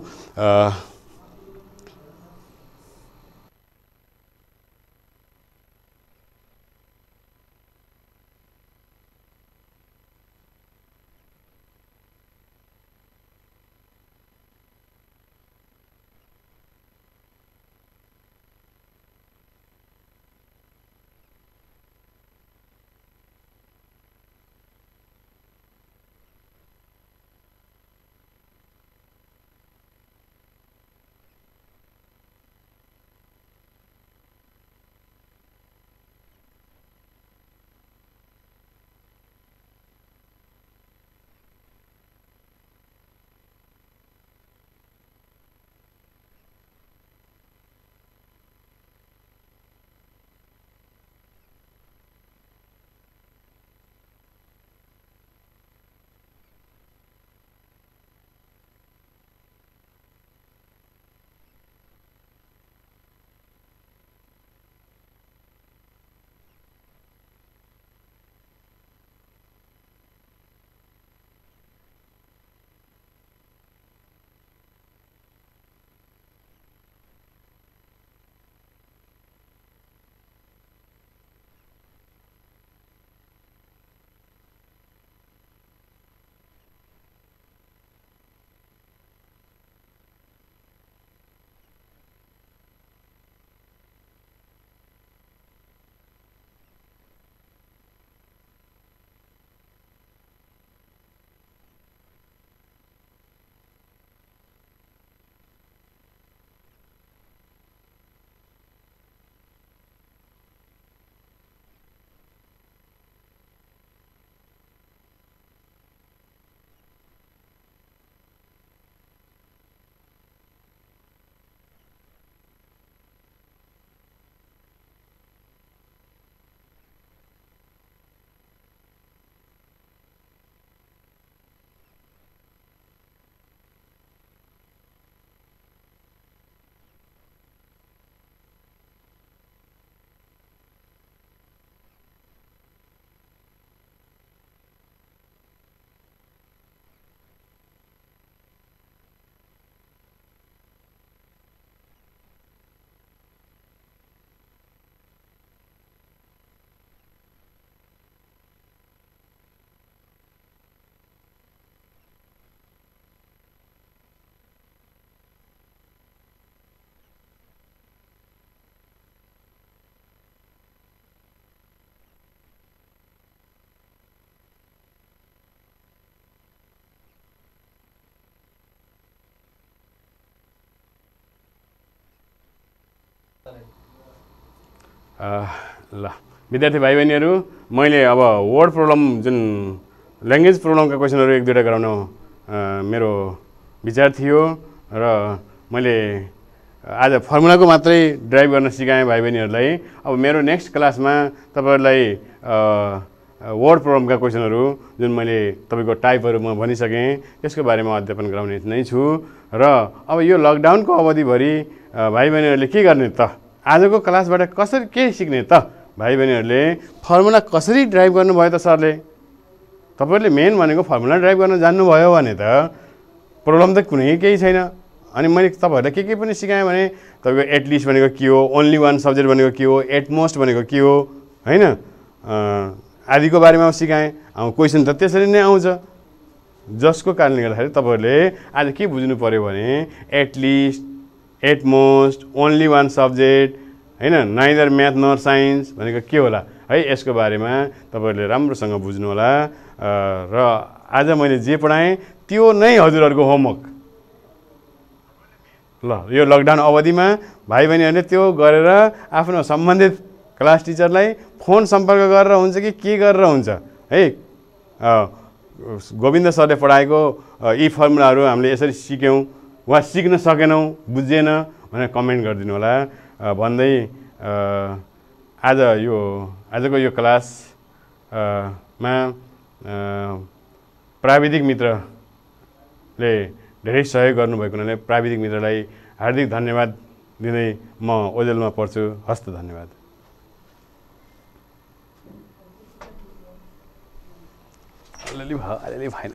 ल विद्यार्थी भाइ बहिनीहरू, मैले अब वर्ड प्रब्लम जुन ल्याङ्ग्वेज प्रब्लमका क्वेसनहरू 1-2 वटा गराउन मेरो विचार थियो र मैले आज फर्मुलाको मात्रै ड्राइभ गर्न सिकाएँ भाइ बहिनीहरूलाई। अब मेरो नेक्स्ट क्लासमा तपाईहरूलाई वर्ड प्रब्लमका क्वेसनहरू जुन मैले तपाईँको टाइपहरू म भनिसकेँ त्यसको बारेमा अध्यापन गराउने नै छु। र अब यो लकडाउनको अवधिभरि भाइ बहिनीहरूले के गर्ने त, आजको क्लासबाट कसरी के सिक्ने त, भाइ बहिनीहरूले फर्मुला कसरी ड्राइभ गर्नुभयो त सरले, तपाईहरूले मेन भनेको फर्मुला ड्राइभ गर्न जान्नुभयो भने त प्रब्लम त कुनै केही छैन। अनि मैले तपाईँहरूलाई के पनि सिकाएँ भने तपाईँको एटलिस्ट भनेको के हो, ओन्ली वान सब्जेक्ट भनेको के हो, एटमोस्ट भनेको के हो, होइन, आदिको बारेमा सिकाएँ। अब क्वेसन त त्यसरी नै आउँछ, जसको कारणले गर्दाखेरि तपाईहरुले आज के बुझ्नु पर्यो भने at least at most only one subject हैन, नाइदर म्याथ नर साइन्स भनेको के होला है, यसको बारेमा तपाईहरुले राम्रोसँग बुझ्नु होला। र आज मैले जे पढाएँ त्यो नै हजुरहरुको होमवर्क। ल यो लकडाउन अवधिमा भाइ बहिनीहरुले त्यो गरेर आफ्नो सम्बन्धित क्लास टिचरलाई फोन सम्पर्क गरेर हुन्छ कि के गरेर हुन्छ है। गोविन्द सरले पढाएको यी फर्मुलाहरू हामीले यसरी सिक्यौं वा सिक्न सकेनौं बुझेन भनेर कमेन्ट गरिदिनु होला भन्दै आजको यो क्लास मा प्राविधिक मित्रले धेरै सहयोग गर्नुभएको हुनाले प्राविधिक मित्रलाई हार्दिक धन्यवाद दिँदै म ओजेलमा पढ्छु। हस्त धन्यवाद। अलि भाइ